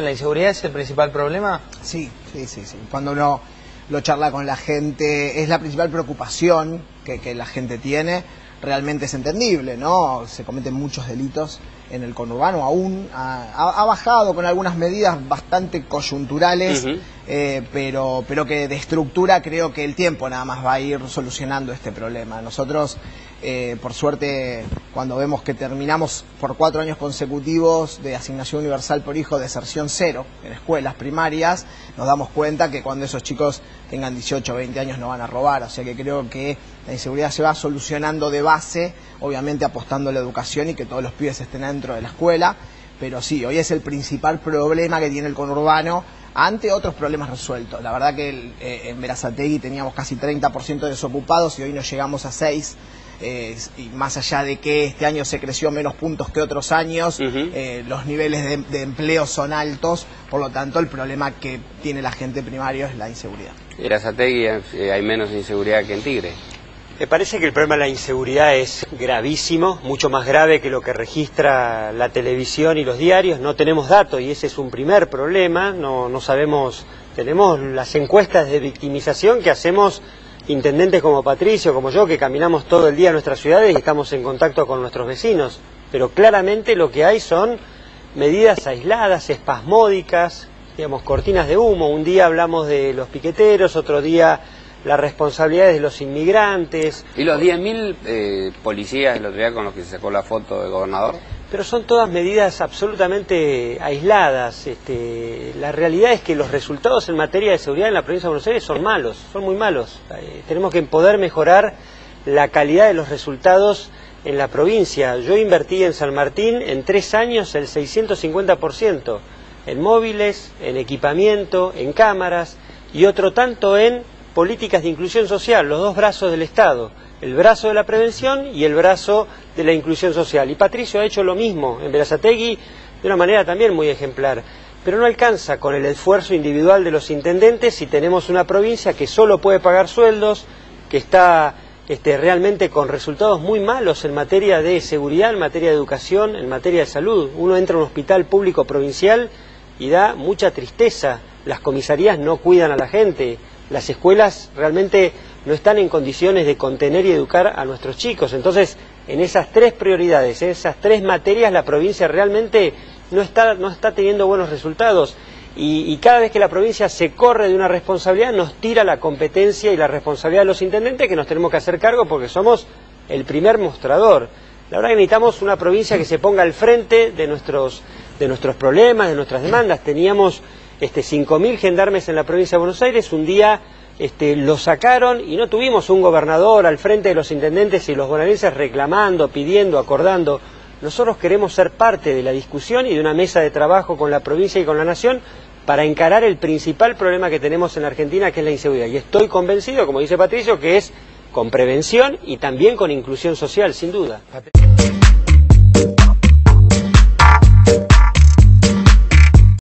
¿La inseguridad es el principal problema? Sí. Cuando uno lo charla con la gente, es la principal preocupación que la gente tiene. Realmente es entendible, ¿no? Se cometen muchos delitos en el conurbano, aún ha bajado con algunas medidas bastante coyunturales, pero que de estructura creo que el tiempo nada más va a ir solucionando este problema. Nosotros, por suerte, cuando vemos que terminamos por 4 años consecutivos de asignación universal por hijo, deserción cero en escuelas primarias, nos damos cuenta que cuando esos chicos tengan 18 o 20 años no van a robar, o sea que creo que la inseguridad se va solucionando de base, obviamente apostando a la educación y que todos los pibes estén dentro de la escuela, pero sí, hoy es el principal problema que tiene el conurbano ante otros problemas resueltos. La verdad que en Berazategui teníamos casi 30% de desocupados y hoy nos llegamos a 6%. Y más allá de que este año se creció menos puntos que otros años, los niveles de empleo son altos, por lo tanto el problema que tiene la gente primario es la inseguridad. En Berazategui hay menos inseguridad que en Tigre. Me parece que el problema de la inseguridad es gravísimo, mucho más grave que lo que registra la televisión y los diarios. No tenemos datos y ese es un primer problema. No sabemos, tenemos las encuestas de victimización que hacemos intendentes como Patricio, como yo, que caminamos todo el día en nuestras ciudades y estamos en contacto con nuestros vecinos. Pero claramente lo que hay son medidas aisladas, espasmódicas, digamos, cortinas de humo. Un día hablamos de los piqueteros, otro día las responsabilidades de los inmigrantes. ¿Y los 10.000 policías el otro día con los que se sacó la foto del gobernador? Pero son todas medidas absolutamente aisladas. La realidad es que los resultados en materia de seguridad en la provincia de Buenos Aires son malos, son muy malos. Tenemos que poder mejorar la calidad de los resultados en la provincia. Yo invertí en San Martín en 3 años el 650%, en móviles, en equipamiento, en cámaras y otro tanto en políticas de inclusión social, los dos brazos del Estado, el brazo de la prevención y el brazo de la inclusión social. Y Patricio ha hecho lo mismo en Berazategui de una manera también muy ejemplar. Pero no alcanza con el esfuerzo individual de los intendentes si tenemos una provincia que solo puede pagar sueldos, que está realmente con resultados muy malos en materia de seguridad, en materia de educación, en materia de salud. Uno entra a un hospital público provincial y da mucha tristeza. Las comisarías no cuidan a la gente. Las escuelas realmente no están en condiciones de contener y educar a nuestros chicos. Entonces, en esas 3 prioridades, en esas 3 materias, la provincia realmente no está teniendo buenos resultados. Y cada vez que la provincia se corre de una responsabilidad, nos tira la competencia y la responsabilidad de los intendentes, que nos tenemos que hacer cargo porque somos el primer mostrador. La verdad que necesitamos una provincia que se ponga al frente de nuestros problemas, de nuestras demandas. Teníamos 5.000 gendarmes en la provincia de Buenos Aires, un día los sacaron y no tuvimos un gobernador al frente de los intendentes y los bonaerenses reclamando, pidiendo, acordando. Nosotros queremos ser parte de la discusión y de una mesa de trabajo con la provincia y con la nación para encarar el principal problema que tenemos en la Argentina, que es la inseguridad. Y estoy convencido, como dice Patricio, que es con prevención y también con inclusión social, sin duda.